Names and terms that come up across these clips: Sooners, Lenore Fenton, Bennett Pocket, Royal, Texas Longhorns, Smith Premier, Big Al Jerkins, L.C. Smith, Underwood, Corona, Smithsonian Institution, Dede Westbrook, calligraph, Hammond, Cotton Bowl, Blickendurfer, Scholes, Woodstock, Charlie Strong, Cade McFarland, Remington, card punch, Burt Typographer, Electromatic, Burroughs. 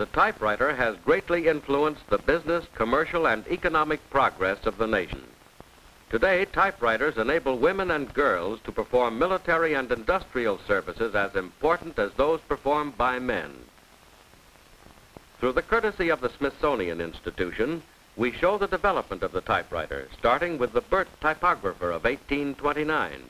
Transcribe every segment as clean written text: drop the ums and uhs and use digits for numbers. The typewriter has greatly influenced the business, commercial, and economic progress of the nation. Today, typewriters enable women and girls to perform military and industrial services as important as those performed by men. Through the courtesy of the Smithsonian Institution, we show the development of the typewriter, starting with the Burt Typographer of 1829.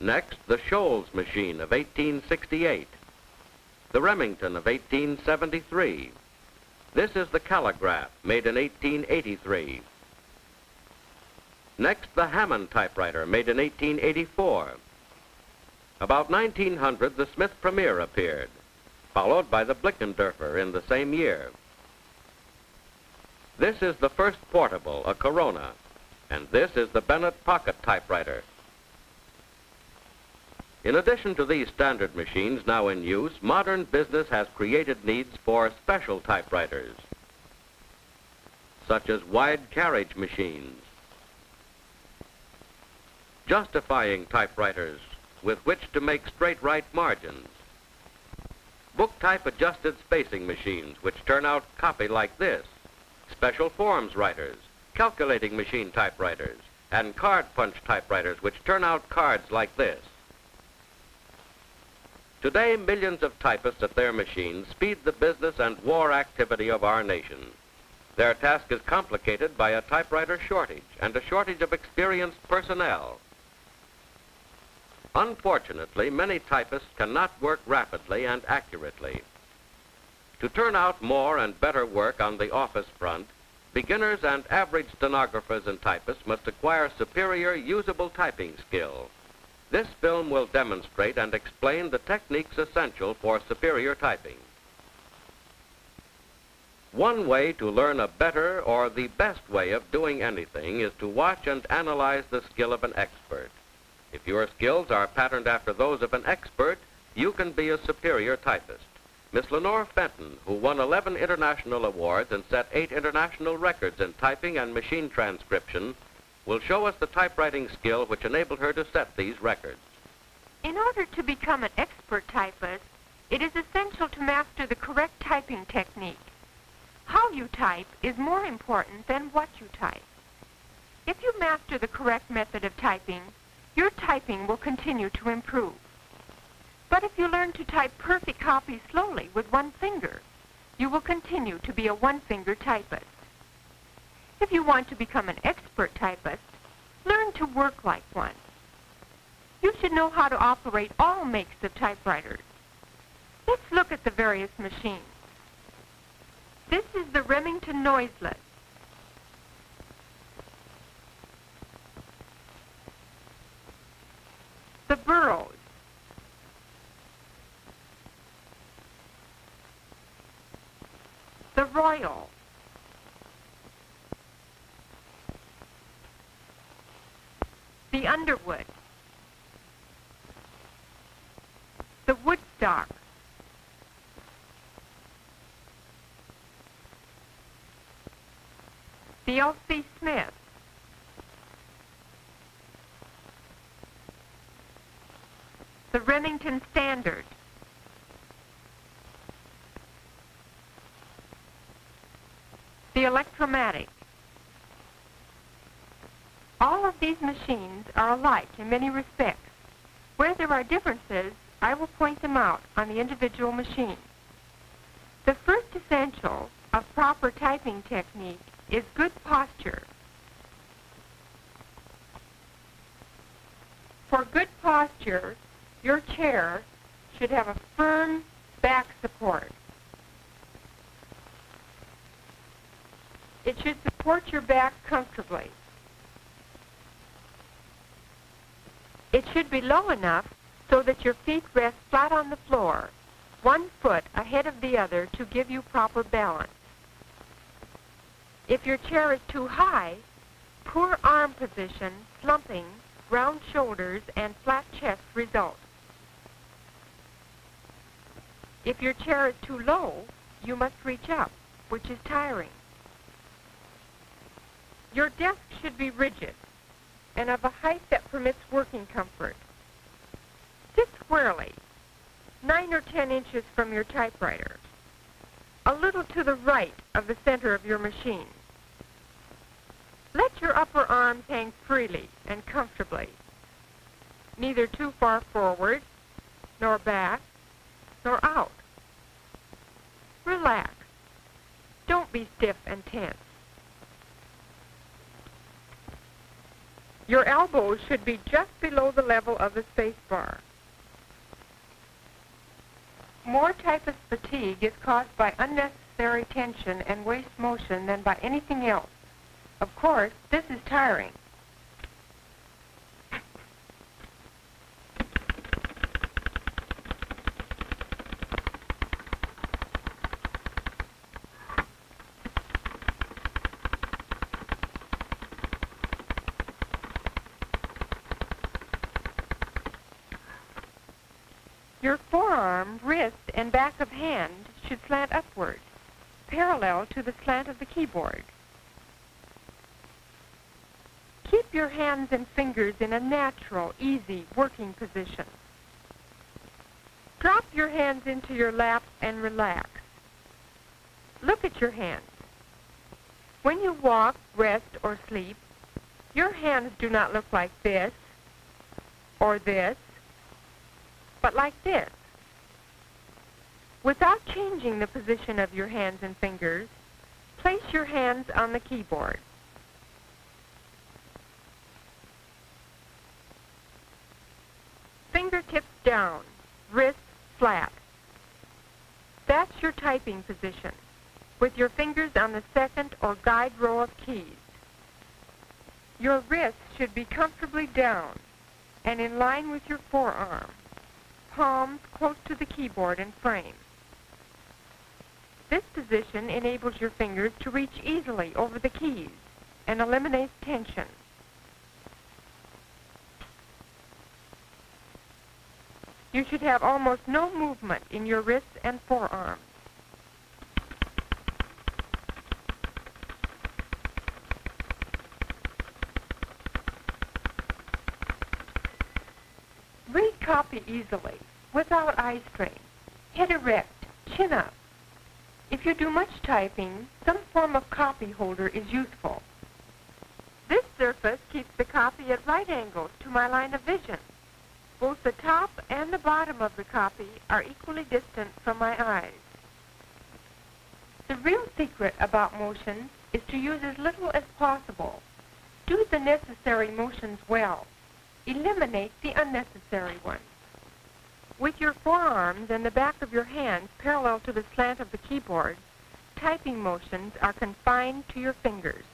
Next, the Scholes machine of 1868, the Remington of 1873. This is the calligraph, made in 1883. Next, the Hammond typewriter, made in 1884. About 1900, the Smith Premier appeared, followed by the Blickendurfer in the same year. This is the first portable, a Corona, and this is the Bennett Pocket typewriter. In addition to these standard machines now in use, modern business has created needs for special typewriters, such as wide carriage machines, justifying typewriters with which to make straight right margins, book type adjusted spacing machines which turn out copy like this, special forms writers, calculating machine typewriters, and card punch typewriters which turn out cards like this. Today, millions of typists at their machines speed the business and war activity of our nation. Their task is complicated by a typewriter shortage and a shortage of experienced personnel. Unfortunately, many typists cannot work rapidly and accurately. To turn out more and better work on the office front, beginners and average stenographers and typists must acquire superior, usable typing skill. This film will demonstrate and explain the techniques essential for superior typing. One way to learn a better or the best way of doing anything is to watch and analyze the skill of an expert. If your skills are patterned after those of an expert, you can be a superior typist. Miss Lenore Fenton, who won 11 international awards and set 8 international records in typing and machine transcription, will show us the typewriting skill which enabled her to set these records. In order to become an expert typist, it is essential to master the correct typing technique. How you type is more important than what you type. If you master the correct method of typing, your typing will continue to improve. But if you learn to type perfect copy slowly with one finger, you will continue to be a one-finger typist. If you want to become an expert typist, learn to work like one. You should know how to operate all makes of typewriters. Let's look at the various machines. This is the Remington noiseless. The Burroughs. The Royal. The Underwood, the Woodstock, the L.C. Smith, the Remington Standard, the Electromatic. All of these machines are alike in many respects. Where there are differences, I will point them out on the individual machine. The first essential of proper typing technique is good posture. For good posture, your chair should have a firm back support. It should support your back comfortably. It should be low enough so that your feet rest flat on the floor, one foot ahead of the other to give you proper balance. If your chair is too high, poor arm position, slumping, round shoulders, and flat chest result. If your chair is too low, you must reach up, which is tiring. Your desk should be rigid. and of a height that permits working comfort. Sit squarely, 9 or 10 inches from your typewriter, a little to the right of the center of your machine. Let your upper arms hang freely and comfortably, neither too far forward, nor back, nor out. Relax. Don't be stiff and tense. Your elbows should be just below the level of the space bar. More typist fatigue is caused by unnecessary tension and waste motion than by anything else. Of course, this is tiring. Your forearm, wrist, and back of hand should slant upward, parallel to the slant of the keyboard. Keep your hands and fingers in a natural, easy working position. Drop your hands into your lap and relax. Look at your hands. When you walk, rest, or sleep, your hands do not look like this or this, but like this. Without changing the position of your hands and fingers, place your hands on the keyboard. Fingertips down, wrists flat. That's your typing position, with your fingers on the second or guide row of keys. Your wrists should be comfortably down and in line with your forearm. Palms close to the keyboard and frame. This position enables your fingers to reach easily over the keys and eliminates tension. You should have almost no movement in your wrists and forearms. Read copy easily, without eye strain, head erect, chin up. If you do much typing, some form of copy holder is useful. This surface keeps the copy at right angles to my line of vision. Both the top and the bottom of the copy are equally distant from my eyes. The real secret about motion is to use as little as possible. Do the necessary motions well. Eliminate the unnecessary ones. With your forearms and the back of your hands parallel to the slant of the keyboard, typing motions are confined to your fingers.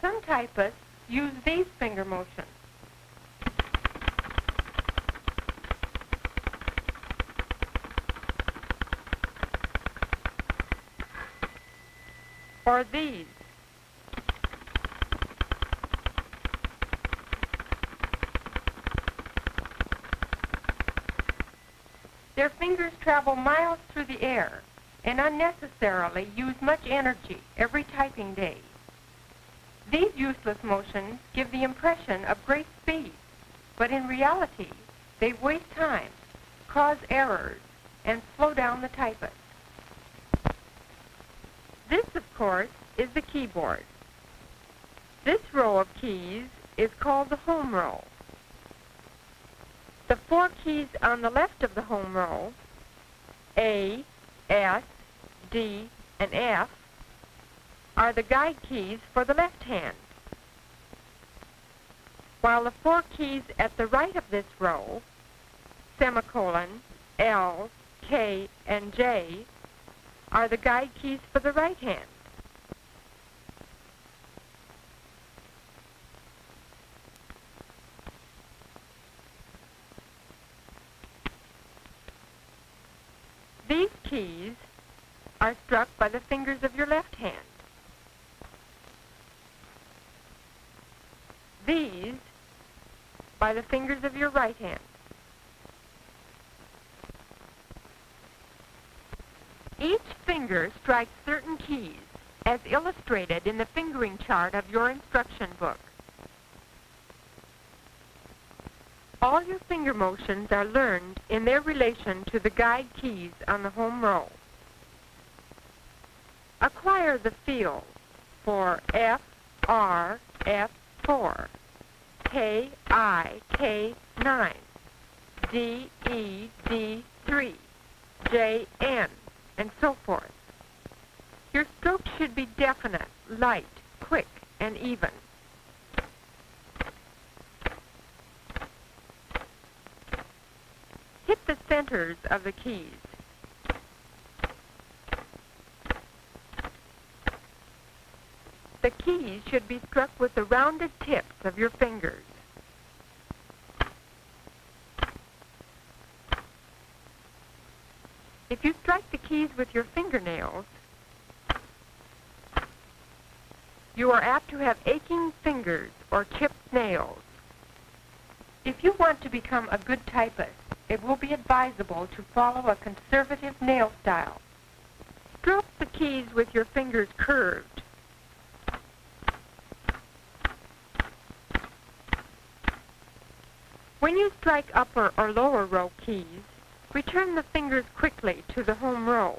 Some typists use these finger motions. Or these. Their fingers travel miles through the air and unnecessarily use much energy every typing day. These useless motions give the impression of great speed, but in reality, they waste time, cause errors, and slow down the typist. This, of course, is the keyboard. This row of keys is called the home row. The four keys on the left of the home row, A, S, D, and F, are the guide keys for the left hand, while the four keys at the right of this row, semicolon, L, K, and J, are the guide keys for the right hand. These keys are struck by the fingers of your left hand. These by the fingers of your right hand. strike certain keys, as illustrated in the fingering chart of your instruction book. All your finger motions are learned in their relation to the guide keys on the home row. Acquire the feel for F, R, F4, K, I, K9, D, E, D3, J, N, and so forth. Your strokes should be definite, light, quick, and even. Hit the centers of the keys. The keys should be struck with the rounded tips of your fingers. If you strike the keys with your fingernails, you are apt to have aching fingers or chipped nails. If you want to become a good typist, it will be advisable to follow a conservative nail style. Stroke the keys with your fingers curved. When you strike upper or lower row keys, return the fingers quickly to the home row.